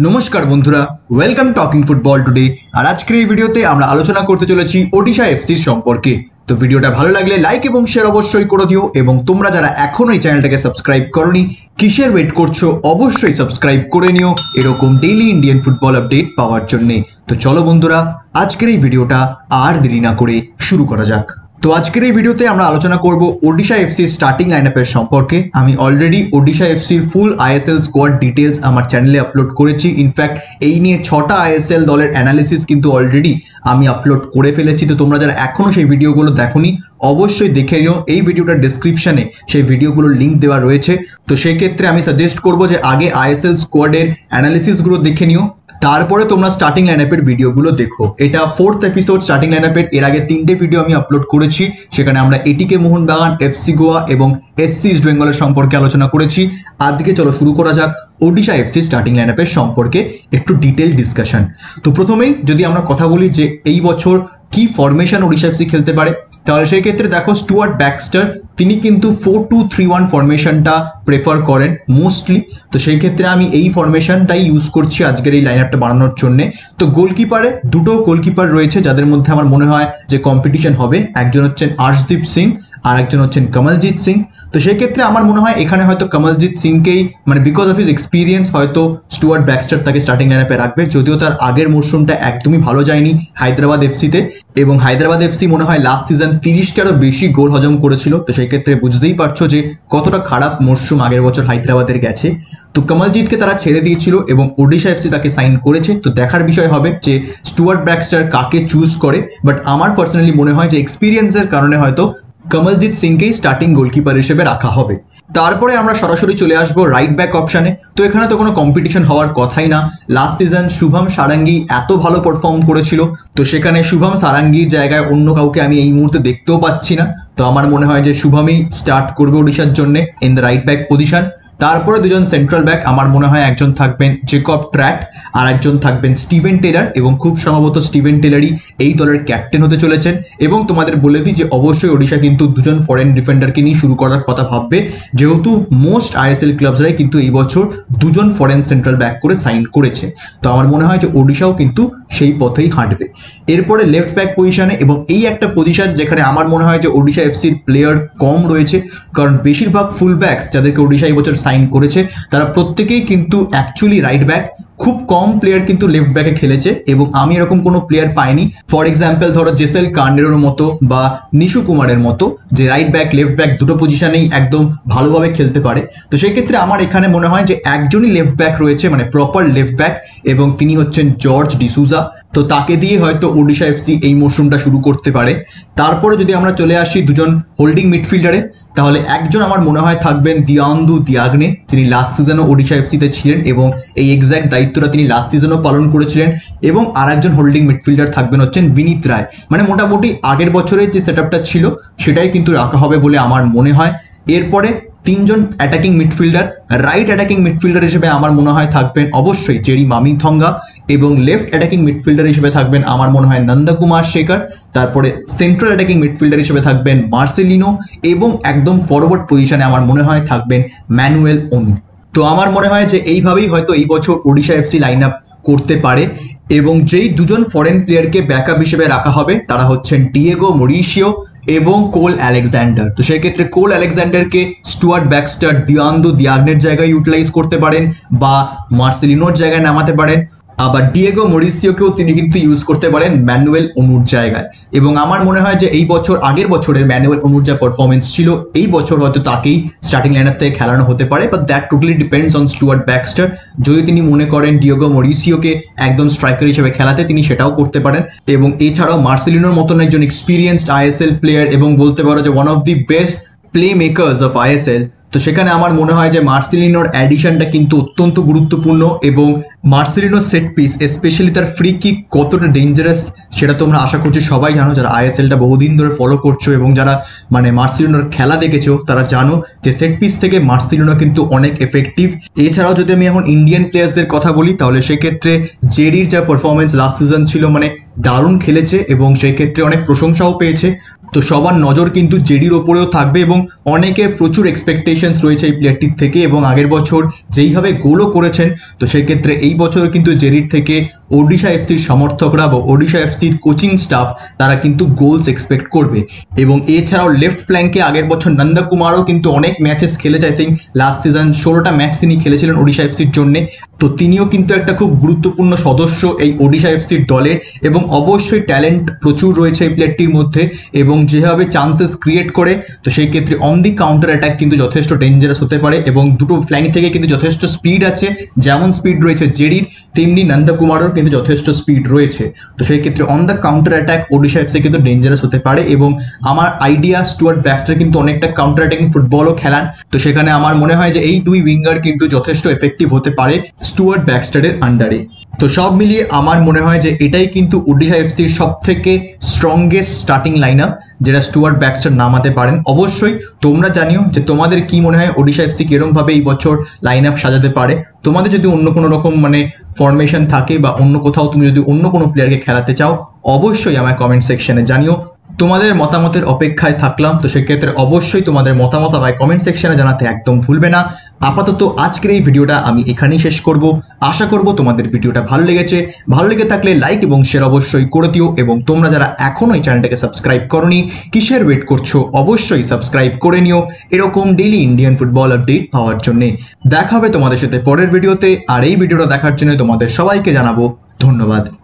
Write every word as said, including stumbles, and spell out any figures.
नमस्कार बंधुरा welcome talking football today और आज के भिडियोते आमरा आलोचना करते चलेছি ओडिशा एफसी सम्पर्के। तो भिडियोটা ভালো লাগলে लाइक এবং শেয়ার অবশ্যই করে দিও এবং তোমরা যারা এখনো এই চ্যানেলটাকে সাবস্ক্রাইব করনি কিসের ওয়েট করছো অবশ্যই সাবস্ক্রাইব করে নিও এরকম ডেইলি ইন্ডিয়ান ফুটবল আপডেট পাওয়ার জন্য। তো চলো বন্ধুরা আজকের এই ভিডিওটা আর দেরি না করে শুরু করা যাক। तो आजकल भिडियोते आलोचना करब ओडिशा एफसी स्टार्टिंग लाइनअपर सम्पर्के। आमी already Odisha FC full ISL squad details आमार चैनले अपलोड करेছি। इनफैक्ट एई निये छटा आईएसएल दलेर एनालिसिस किन्तु अलरेडी आमी अपलोड करे फेलेছি। तो तोमरा जारा एखोनो सेई भिडियोगुलो देखोनी अवश्यई देखे निओ। एई भिडियोटार डेसक्रिपशने सेई भिडियोगुलोर लिंक देवा रयेছে। तो सेई क्षेत्रे आमी साजेस्ट करब जे आगे आईएसएल स्क्वाडेर एनालिसिसगुलो देखे निओ, तारपरे तोमरा स्टार्टिंग लाइनअपर भिडियोगुलो देखो। एटा फोर्थ एपिसोड स्टार्टिंग लाइनअपर, एर आगे तीनटे भिडियो आमी अपलोड करेছি। সেখানে আমরা এটিকে মোহনবাগান এফসি গোয়া এবং এসসি ইস্ট বেঙ্গলের সম্পর্কে আলোচনা করেছি। আজকে চলো শুরু করা যাক ओडिशा एफसी स्टार्टिंग लाइनअपर सम्पर्के एक डिटेल डिसकाशन। तो प्रथमेই যদি আমরা কথা বলি যে এই বছর কি ফরমেশন ओडिशा एफसी খেলতে পারে, তাহলে সেই ক্ষেত্রে দেখো স্টুয়ার্ট ব্যাক্সটার তিনি কিন্তু फोर टू थ्री वन ফরমেশনটা প্রেফার করেন মোস্টলি। তো সেই ক্ষেত্রে আমি এই ফরমেশনটাই ইউজ করছি আজকের এই লাইনআপটা বানানোর জন্য। তো গোলকিপারে দুটো গোলকিপার রয়েছে যাদের মধ্যে আমার মনে হয় যে কম্পিটিশন হবে। একজন হচ্ছেন আর্শদীপ সিং আর একজন হচ্ছেন কমলজিৎ সিং। তো সেই ক্ষেত্রে আমার মনে হয় এখানে হয়তো কমলজিৎ সিংকেই মানে বিকজ অফ হিজ এক্সপিরিয়েন্স হয়তো স্টুয়ার্ট ব্যাক্সটার তাকে স্টার্টিং লাইনআপে রাখবে। যদিও তার আগের মরশুমটা একদমই ভালো যায়নি হায়দ্রাবাদ এফসিতে, এবং হায়দ্রাবাদ এফসি মনে হয় লাস্ট সিজন তিরিশটারও বেশি গোল হজম করেছিল। তো সেই ক্ষেত্রে বুঝতেই পারছো যে কতটা খারাপ মরশুম আগের বছর হায়দ্রাবাদের গেছে। তো কমলজিৎকে তারা ছেড়ে দিয়েছিল এবং ওডিশা এফসি তাকে সাইন করেছে। তো দেখার বিষয় হবে যে স্টুয়ার্ট ব্যাক্সটার কাকে চুজ করে। বাট আমার পার্সোনালি মনে হয় যে এক্সপিরিয়েন্সের কারণে হয়তো কমলজিৎ সিংকেই স্টার্টিং গোলকিপার হিসেবে রাখা হবে। তারপরে আমরা সরাসরি চলে আসবো রাইট ব্যাক অপশানে। তো এখানে তো কোনো কম্পিটিশন হওয়ার কথাই না। লাস্ট সিজন শুভম সারাঙ্গি এত ভালো পারফর্ম করেছিল, তো সেখানে শুভম সারাঙ্গির জায়গায় অন্য কাউকে আমি এই মুহূর্তে দেখতেও পাচ্ছি না। তো আমার মনে হয় যে শুভমই স্টার্ট করবে ওডিশার জন্য in the right back position. তারপরে দুজন সেন্ট্রাল ব্যাক, আমার মনে হয় একজন থাকবেন জেকব ট্র্যাট আর একজন থাকবেন স্টিভেন টেলার, এবং খুব সম্ভবত স্টিভেন টেলারই এই দলের ক্যাপ্টেন হতে চলেছেন। এবং তোমাদের বলে দিই যে অবশ্যই ওডিশা কিন্তু দুজন ফরেন ডিফেন্ডারকে নিয়ে শুরু করার কথা ভাববে, যেহেতু মোস্ট আইএসএল ক্লাবসরাই কিন্তু এই বছর দুজন ফরেন সেন্ট্রাল ব্যাক করে সাইন করেছে। তো আমার মনে হয় যে ওডিশাও কিন্তু সেই পথেই হাঁটবে। এরপরে লেফট ব্যাক পজিশানে, এবং এই একটা পজিশন যেখানে আমার মনে হয় যে ওডিশা এফসির প্লেয়ার কম রয়েছে, কারণ বেশিরভাগ ফুল ব্যাকস যাদেরকে ওডিশা এই বছর সাইন করেছে তারা প্রত্যেকেই কিন্তু অ্যাকচুয়ালি রাইট ব্যাক। খুব কম প্লেয়ার কিন্তু লেফট ব্যাকে খেলেছে এবং আমি এরকম কোনো প্লেয়ার পাইনি। ফর এক্সাম্পল ধরো জেসেল কান্ডেরোর মতো বা নিশু কুমারের মতো, যে রাইট ব্যাক লেফট ব্যাক দুটো পজিশনেই একদম ভালোভাবে খেলতে পারে। তো সেই ক্ষেত্রে আমার এখানে মনে হয় যে একজনই লেফট ব্যাক রয়েছে মানে প্রপার লেফট ব্যাক, এবং তিনি হচ্ছেন জর্জ ডিসুজা। তো তাকে দিয়ে হয়তো ওডিশা এফসি এই মরশুমটা শুরু করতে পারে। তারপরে যদি আমরা চলে আসি দুজন হোল্ডিং মিডফিল্ডারে, তাহলে একজন আমার মনে হয় থাকবেন দিয়ান্দু দিয়াগনে, যিনি লাস্ট সিজনও ওডিশা এফসিতে ছিলেন এবং এই এক্স্যাক্ট দায়িত্বটা তিনি লাস্ট সিজনও পালন করেছিলেন। এবং আর একজন হোল্ডিং মিডফিল্ডার থাকবেন হচ্ছেন বিনীত রায়। মানে মোটামুটি আগের বছরের যে সেট আপটা ছিল সেটাই কিন্তু রাখা হবে বলে আমার মনে হয়। এরপরে তিনজন attacking midfielder, right attacking midfielder হিসেবে আমার মনে হয় থাকবেন অবশ্যই জেরি মামিং থঙ্গা, এবং লেফট অ্যাটাকিং মিডফিল্ডার হিসেবে থাকবেন আমার মনে হয় নন্দকুমার শেখর। তারপরে সেন্ট্রাল অ্যাটাকিং মিডফিল্ডার হিসেবে থাকবেন মার্সেলিনো, এবং একদম ফরওয়ার্ড পজিশনে আমার মনে হয় থাকবেন ম্যানুয়েল অনু। তো আমার মনে হয় যে এইভাবেই হয়তো এই বছর ওডিশা এফসি লাইন আপ করতে পারে। এবং যেই দুজন ফরেন প্লেয়ারকে ব্যাকআপ হিসেবে রাখা হবে তারা হচ্ছেন ডিয়েগো মরিশিও এবং কোল অ্যালেকজান্ডার। তো সেই ক্ষেত্রে কোল অ্যালেকজান্ডারকে স্টুয়ার্ট ব্যাক্সটার দিয়ান্দু দিয়াগনের জায়গায় ইউটিলাইজ করতে পারেন বা মার্সেলিনোর জায়গায় নামাতে পারেন। আবার ডিয়েগো মরিসিওকেও তিনি কিন্তু ইউজ করতে পারেন ম্যানুয়েল অনুর জায়গায়। এবং আমার মনে হয় যে এই বছর আগের বছরের ম্যানুয়েল অনুর যা পারফরমেন্স ছিল এই বছর হয়তো তাকেই স্টার্টিং লাইন আপ থেকে খেলানো হতে পারে। But that totally depends on Stuart Baxter. যদি তিনি মনে করেন ডিয়েগো মরিসিওকে একদম স্ট্রাইকার হিসেবে খেলাতে তিনি সেটাও করতে পারেন। এবং এছাড়াও মার্সেলিনোর মতন একজন এক্সপিরিয়েন্সড আইএসএল প্লেয়ার এবং বলতে পারো যে one of the best play makers of ISL, তো সেখানে আমার মনে হয় যে মার্সেলিনোর অ্যাডিশনটা কিন্তু অত্যন্ত গুরুত্বপূর্ণ। এবং মার্সেলিনোর সেট পিস স্পেশালি তার ফ্রি কিক কতটা ডেঞ্জারাস সেটা তোমরা আশা করছি সবাই জানো, যারা আইএসএলটা বহুদিন ধরে ফলো করছো এবং যারা মানে মার্সেলিনোর খেলা দেখেছো তারা জানো যে সেট পিস থেকে মার্সেলিনো কিন্তু অনেক এফেক্টিভ। এছাড়াও যদি আমি এখন ইন্ডিয়ান প্লেয়ার্সদের কথা বলি, তাহলে সেক্ষেত্রে জেরির যা পারফরমেন্স লাস্ট সিজন ছিল মানে দারুণ খেলেছে এবং সেক্ষেত্রে অনেক প্রশংসাও পেয়েছে। তো সবার নজর কিন্তু জেডির ওপরেও থাকবে এবং অনেকের প্রচুর এক্সপেকটেশনস রয়েছে এই প্লেয়ারটির থেকে এবং আগের বছর যেইভাবে গোলও করেছেন তো সেক্ষেত্রে এই বছর কিন্তু জেরির থেকে ওডিশা এফসির সমর্থকরা বা ওডিশা এফসির কোচিং স্টাফ তারা কিন্তু গোলস এক্সপেক্ট করবে। এবং এছাড়াও লেফট ফ্ল্যাঙ্কে আগের বছর নন্দকুমারও কিন্তু অনেক ম্যাচেস খেলেছে, আই থিঙ্ক লাস্ট সিজন ষোলোটা ম্যাচ তিনি খেলেছিলেন ওডিশা এফসির জন্যে, তো তিনিও কিন্তু একটা খুব গুরুত্বপূর্ণ সদস্য এই ওডিশা এফসির দলের এবং অবশ্যই ট্যালেন্ট প্রচুর রয়েছে এই প্লেয়ারটির মধ্যে এবং যেভাবে চান্সেস ক্রিয়েট করে তো সেই ক্ষেত্রে অন দি কাউন্টার অ্যাটাক কিন্তু যথেষ্ট ডেঞ্জারাস হতে পারে এবং দুটো ফ্ল্যাঙ্ক থেকে কিন্তু যথেষ্ট স্পিড আছে, যেমন স্পিড রয়েছে জেরির তেমনি নন্দকুমারের কিন্তু যথেষ্ট স্পিড রয়েছে, তো সেই ক্ষেত্রে on the counter attack Odisha FC কিন্তু ডেঞ্জারাস হতে পারে। এবং আমার আইডিয়া স্টুয়ার্ট ব্যাক্সটার কিন্তু অনেকটা কাউন্টার অ্যাটাকিং ফুটবলও খেলান, তো সেখানে আমার মনে হয় যে এই দুই উইঙ্গার কিন্তু যথেষ্ট এফেক্টিভ হতে পারে স্টুয়ার্ট ব্যাক্সটারের আন্ডারে। তো সব মিলিয়ে আমার মনে হয় যে এটাই কিন্তু ওডিশা এফসির সব থেকে স্ট্রংগেস্ট স্টার্টিং লাইন আপ যেটা স্টুয়ার্ট ব্যাক্সটার নামাতে পারেন। অবশ্যই তোমরা জানিও যে তোমাদের কি মনে হয় ওডিশা এফসি কিরমভাবে এই বছর লাইন আপ সাজাতে পারে, তোমাদের যদি অন্য কোনো রকম মানে ফরমেশন থাকে বা অন্য কোথাও তুমি যদি অন্য কোনো প্লেয়ারকে খেলাতে চাও অবশ্যই আমার কমেন্ট সেকশানে জানিও, তোমাদের মতামতের অপেক্ষায় থাকলাম। তো সেক্ষেত্রে অবশ্যই তোমাদের মতামত আমায় কমেন্ট সেকশানে জানাতে একদম ভুলবে না। আপাতত আজকের এই ভিডিওটা আমি এখানেই শেষ করব, আশা করব তোমাদের ভিডিওটা ভালো লেগেছে, ভালো লেগে থাকলে লাইক এবং শেয়ার অবশ্যই করে দিও এবং তোমরা যারা এখনও এই চ্যানেলটাকে সাবস্ক্রাইব করোনি কিসের ওয়েট করছো, অবশ্যই সাবস্ক্রাইব করে নিও এরকম ডেইলি ইন্ডিয়ান ফুটবল আপডেট পাওয়ার জন্যে। দেখা হবে তোমাদের সাথে পরের ভিডিওতে, আর এই ভিডিওটা দেখার জন্য তোমাদের সবাইকে জানাবো ধন্যবাদ।